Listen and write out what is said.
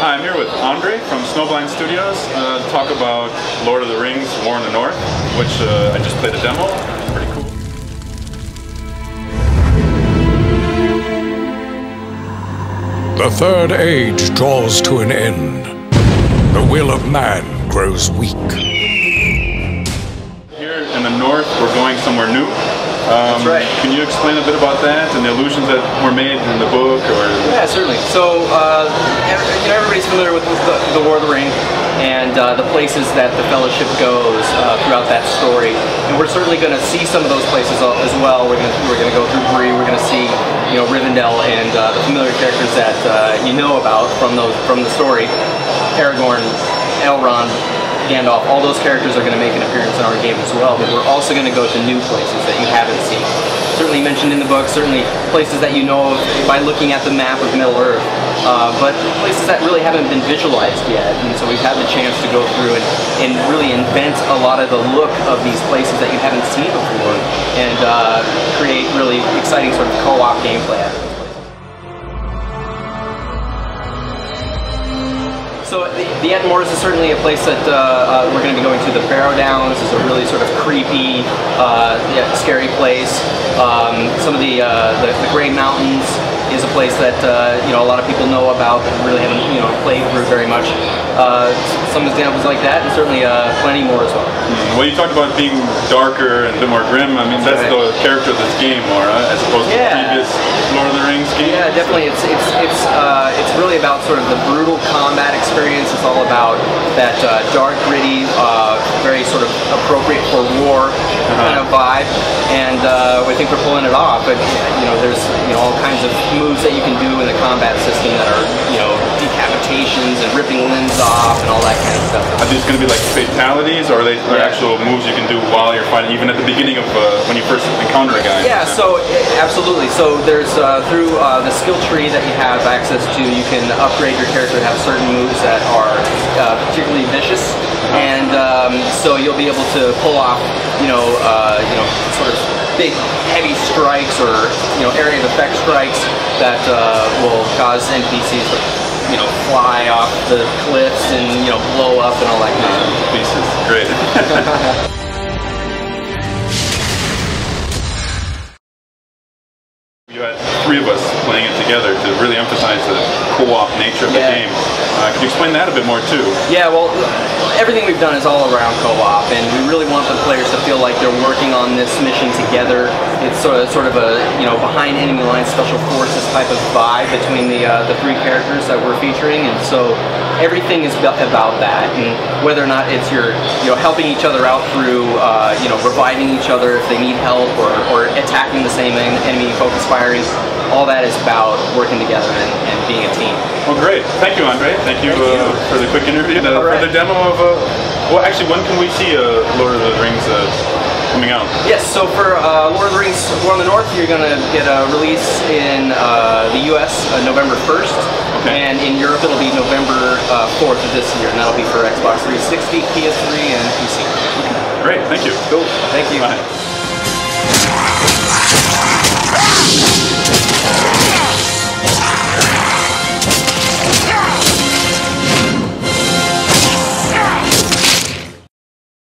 Hi, I'm here with Andre from Snowblind Studios to talk about Lord of the Rings: War in the North, which I just played a demo. It's pretty cool. The Third Age draws to an end. The will of man grows weak. Here in the north, we're going somewhere new. That's right. Can you explain a bit about that and the allusions that were made in the book? Or yeah, certainly. So everybody's familiar with the War of the Ring and the places that the Fellowship goes throughout that story. And we're certainly going to see some of those places as well. We're going to go through Bree. We're going to see Rivendell and the familiar characters that you know about from the story. Aragorn, Elrond, Gandalf, all those characters are going to make an appearance in our game as well, but we're also going to go to new places that you haven't seen. Certainly mentioned in the book, certainly places that you know of by looking at the map of Middle-earth, but places that really haven't been visualized yet, and so we've had the chance to go through and really invent a lot of the look of these places that you haven't seen before, and create really exciting sort of co-op gameplay out of those places. So the Ettenmoors is certainly a place that we're going to be going to. The Barrow Downs is a really sort of creepy, scary place. Some of the Grey Mountains is a place that a lot of people know about but really haven't played through very much. Some examples like that, and certainly plenty more as well. Well, you talked about being darker and a bit more grim. I mean, that's the character of this game, more as opposed to the previous Lord of the Rings game. Yeah, definitely. It's really about sort of the brutal combat experience. It's all about that dark, gritty, very sort of appropriate for war kind of vibe, and we think we're pulling it off. But there's all kinds of moves that you can do in the combat system that are decapitations and ripping limbs off and all that kind of stuff. Are these going to be like fatalities, or are they actual moves you can do while you're fighting, even at the beginning of when you first encounter a guy? Yeah. So absolutely. So there's through the skill tree that you have access to, you can upgrade your character to have certain moves that are particularly vicious, and so you'll be able to pull off, sort of big, heavy strikes or area of effect strikes that will cause NPCs to fly off the cliffs and blow up and all that kind of stuff. This is great. You had three of us playing it together to really emphasize the co-op nature of the game. Can you explain that a bit more too? Yeah, well, everything we've done is all around co-op, and we really want the players to feel like they're working on this mission together. It's sort of a behind enemy lines special forces type of vibe between the three characters that we're featuring, and so everything is about that. And whether or not it's you're helping each other out through reviving each other if they need help, or attacking the same enemy focus fire. All that is about working together and being a team. Well, great. Thank you, Andre. Thank you for the quick interview. For the demo of well, actually, when can we see Lord of the Rings coming out? Yes, so for Lord of the Rings War in the North, you're going to get a release in the US November 1st, and in Europe it'll be November 4th of this year, and that'll be for Xbox 360, PS3, and PC. Great, thank you. Cool, thank you. Bye.